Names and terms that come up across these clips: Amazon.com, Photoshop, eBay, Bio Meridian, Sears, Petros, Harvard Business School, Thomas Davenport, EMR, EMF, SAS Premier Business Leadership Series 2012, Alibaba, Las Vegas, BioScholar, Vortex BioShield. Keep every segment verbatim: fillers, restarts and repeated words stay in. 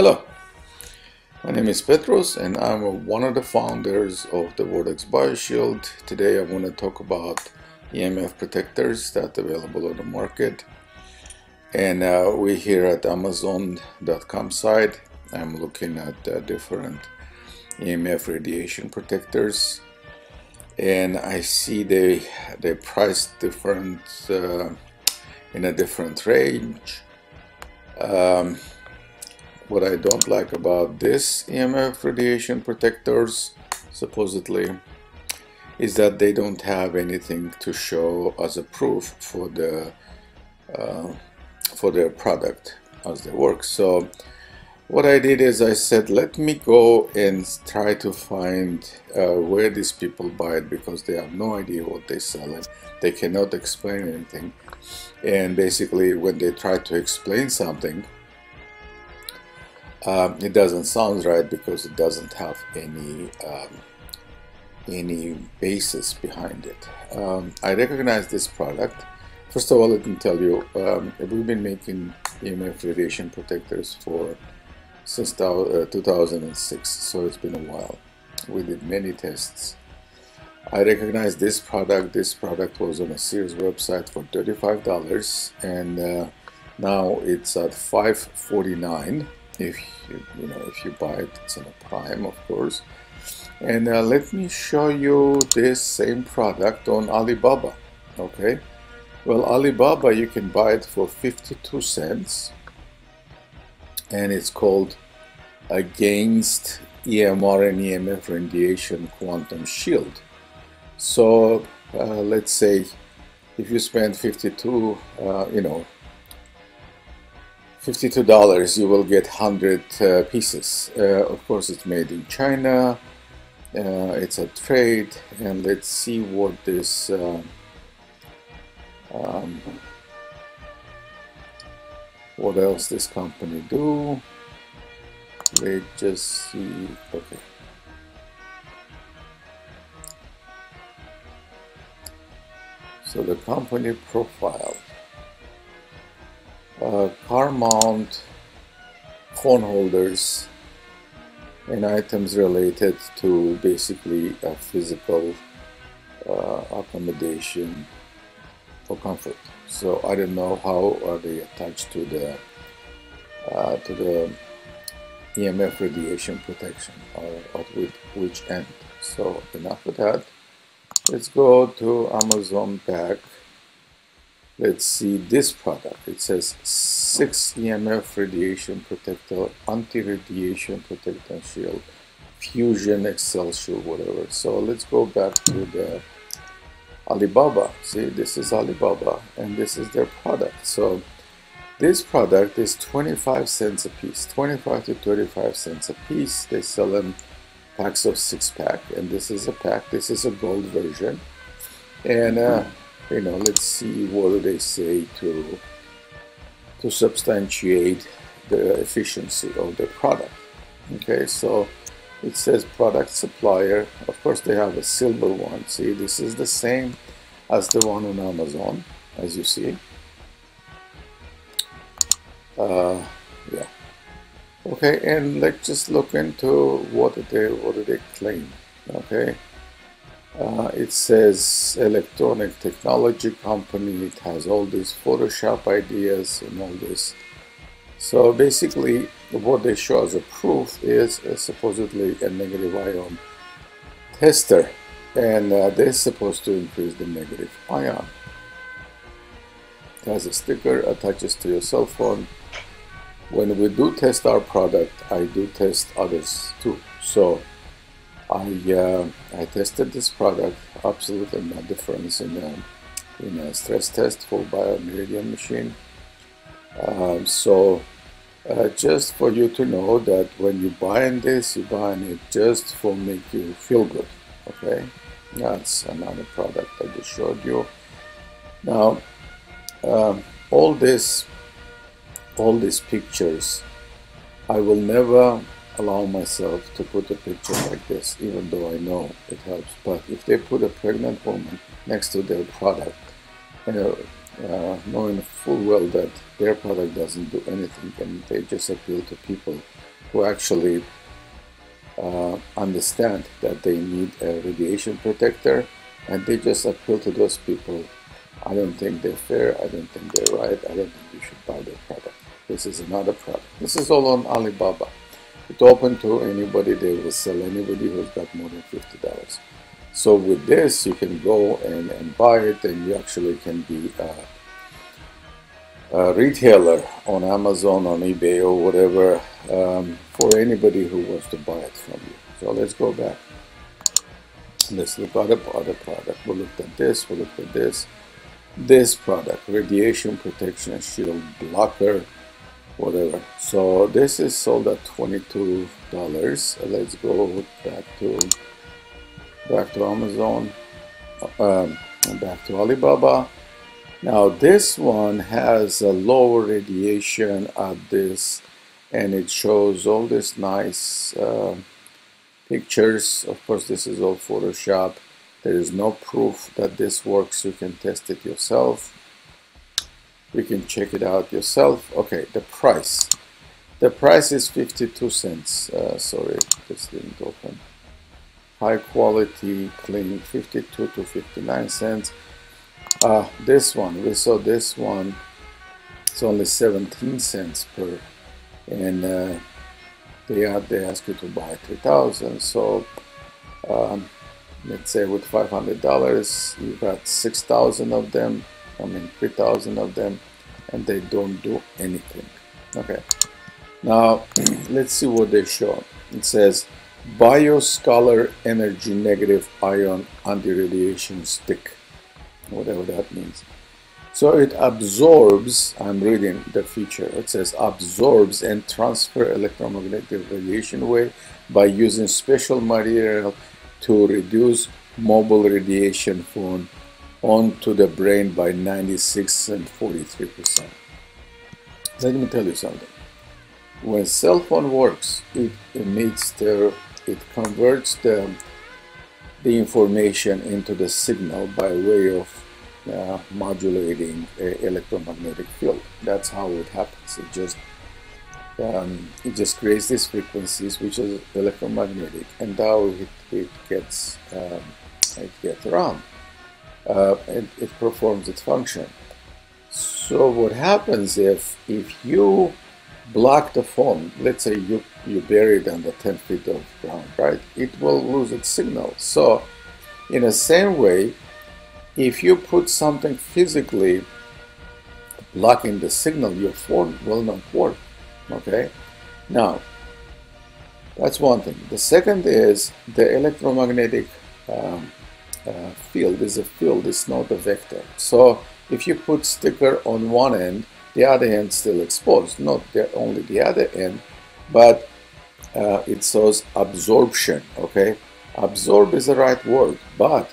Hello, my name is Petros and I'm one of the founders of the Vortex BioShield. Today I want to talk about E M F protectors that are available on the market. And uh, we're here at Amazon dot com site. I'm looking at uh, different E M F radiation protectors. And I see they, they price different uh, in a different range. Um, What I don't like about this E M F radiation protectors, supposedly, is that they don't have anything to show as a proof for the uh, for their product as they work. So what I did is I said, let me go and try to find uh, where these people buy it, because they have no idea what they sell it. They cannot explain anything, and basically when they try to explain something, Uh, it doesn't sound right because it doesn't have any um, any basis behind it. Um, I recognize this product. First of all, let me tell you, um, we've been making E M F radiation protectors for since uh, two thousand six, so it's been a while. We did many tests. I recognize this product. This product was on a Sears website for thirty-five dollars, and uh, now it's at five forty-nine. If you, you know, if you buy it, it's in a prime, of course. And uh, let me show you this same product on Alibaba. Okay, well, Alibaba, you can buy it for fifty-two cents, and it's called Against E M R and E M F Radiation Quantum Shield. So uh, let's say if you spend fifty-two, uh, you know, fifty-two dollars, you will get one hundred uh, pieces. Uh, of course, it's made in China. Uh, it's a trade, and let's see what this uh, um, what else this company do. Let's just see. Okay. So the company profile. Uh, car mount, phone holders, and items related to basically a physical uh, accommodation for comfort. So I don't know how are they attached to the uh, to the E M F radiation protection, or at which end. So enough of that. Let's go to Amazon pack. Let's see this product. It says six E M F radiation protector, anti-radiation protection shield, fusion excelsior, whatever. So let's go back to the Alibaba. See, this is Alibaba, and this is their product. So this product is twenty-five cents a piece, twenty-five to thirty-five cents a piece. They sell in packs of six pack, and this is a pack. This is a gold version, and. Uh, You know, let's see what do they say to to substantiate the efficiency of the product. Okay, so it says product supplier. Of course, they have a silver one. See, this is the same as the one on Amazon, as you see. Uh, yeah. Okay, and let's just look into what do they what do they claim. Okay. Uh, it says electronic technology company. It has all these Photoshop ideas and all this. So basically what they show as a proof is uh, supposedly a negative ion tester, and uh, they're supposed to increase the negative ion. It has a sticker, attaches to your cell phone. When we do test our product, I do test others too. So I, uh, I tested this product, absolutely no difference in a, in a stress test for Bio Meridian machine. Um, so uh, just for you to know that when you buy this, you buy it just for make you feel good, okay? That's another product I just showed you. Now, um, all this, all these pictures, I will never allow myself to put a picture like this, even though I know it helps. But if they put a pregnant woman next to their product, you know, uh, knowing full well that their product doesn't do anything, and they just appeal to people who actually uh, understand that they need a radiation protector, and they just appeal to those people. I don't think they're fair, I don't think they're right, I don't think you should buy their product. This is another product. This is all on Alibaba. It's open to anybody. They will sell anybody who's got more than fifty dollars. So with this, you can go and, and buy it, and you actually can be a, a retailer on Amazon, on eBay, or whatever, um, for anybody who wants to buy it from you. So let's go back. Let's look at other product. We looked at this, we looked at this. This product, radiation protection shield blocker, whatever. So this is sold at twenty-two dollars. Let's go back to back to Amazon, um, back to Alibaba. Now this one has a lower radiation at this, and it shows all this nice uh, pictures. Of course, this is all Photoshop. There is no proof that this works. You can test it yourself. You can check it out yourself. Okay, the price. The price is fifty-two cents. Uh, sorry, this didn't open. High quality, clean, fifty-two to fifty-nine cents. Uh, this one, we saw this one. It's only seventeen cents per. And uh, they, are, they ask you to buy three thousand. So um, let's say with five hundred dollars, you got six thousand of them. I mean, three thousand of them, and they don't do anything. Okay, now let's see what they show. It says BioScholar Energy Negative Ion Anti-Radiation Stick, whatever that means. So it absorbs, I'm reading the feature, it says absorbs and transfer electromagnetic radiation away by using special material to reduce mobile radiation from onto the brain by ninety-six and forty-three percent. Let me tell you something. When cell phone works, it emits the, it converts the the information into the signal by way of uh, modulating uh, electromagnetic field. That's how it happens. It just um, it just creates these frequencies, which is electromagnetic, and now it it gets um, it gets around. Uh, and it performs its function. So what happens if if you block the phone? Let's say you you bury it under ten feet of ground, right? It will lose its signal. So in the same way, if you put something physically blocking the signal, your phone will not work. Okay, now that's one thing. The second is the electromagnetic um, Uh, field is a field, it's not a vector. So if you put sticker on one end, the other end still exposed, not the, only the other end, but uh, it shows absorption. Okay, absorb is the right word, but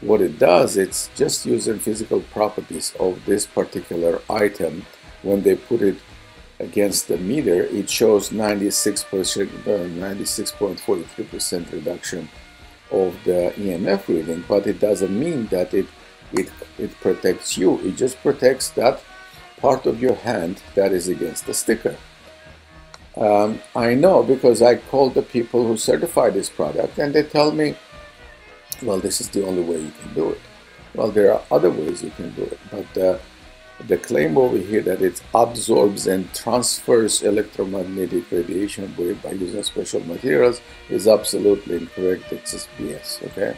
what it does, it's just using physical properties of this particular item. When they put it against the meter, it shows ninety-six percent, ninety-six point four three percent reduction of the E M F reading, but it doesn't mean that it, it it protects you. It just protects that part of your hand that is against the sticker. Um, I know, because I called the people who certify this product, and they tell me, well, this is the only way you can do it. Well, there are other ways you can do it, but uh, the claim over here that it absorbs and transfers electromagnetic radiation by using special materials is absolutely incorrect. It's just B S, okay?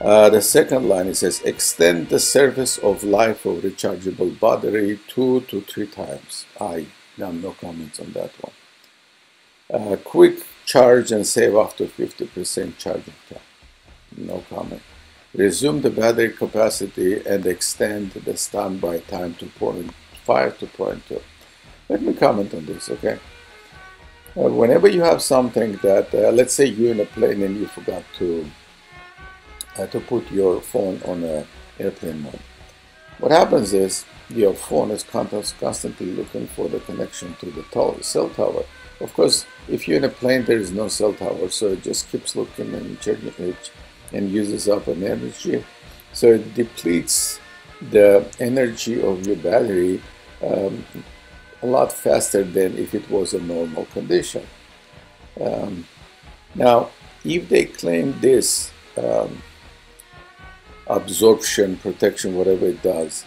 Uh, the second line, it says, extend the service of life of rechargeable battery two to three times. I have no comments on that one. Uh, quick charge and save up to fifty percent charging time. No comment. Resume the battery capacity and extend the standby time to zero point five to zero point two. Let me comment on this, okay? Uh, whenever you have something that, uh, let's say you're in a plane and you forgot to uh, to put your phone on a airplane mode. What happens is your phone is constantly looking for the connection to the tower, cell tower. Of course, if you're in a plane, there is no cell tower, so it just keeps looking and checking it, and uses up an energy, so it depletes the energy of your battery um, a lot faster than if it was a normal condition. Um, now, if they claim this um, absorption, protection, whatever it does,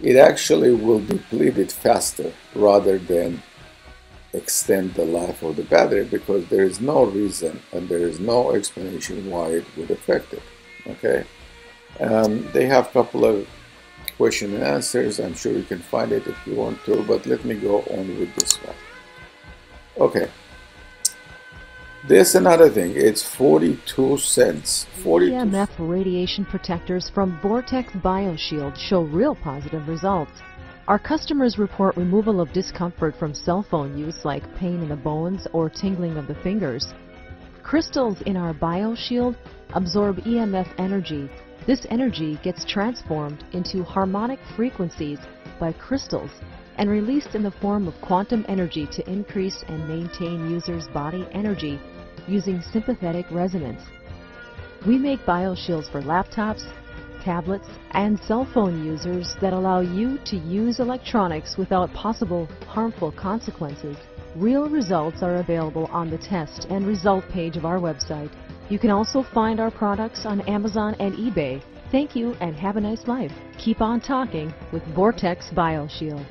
it actually will deplete it faster rather than extend the life of the battery, because there is no reason and there is no explanation why it would affect it. Okay, um, they have a couple of question and answers. I'm sure you can find it if you want to, but let me go on with this one. Okay, there's another thing. It's forty-two cents. forty-two E M F radiation protectors from Vortex BioShield show real positive results. Our customers report removal of discomfort from cell phone use, like pain in the bones or tingling of the fingers. Crystals in our BioShield absorb E M F energy. This energy gets transformed into harmonic frequencies by crystals and released in the form of quantum energy to increase and maintain users' body energy using sympathetic resonance. We make BioShields for laptops, tablets, and cell phone users that allow you to use electronics without possible harmful consequences. Real results are available on the test and result page of our website. You can also find our products on Amazon and eBay. Thank you and have a nice life. Keep on talking with Vortex BioShield.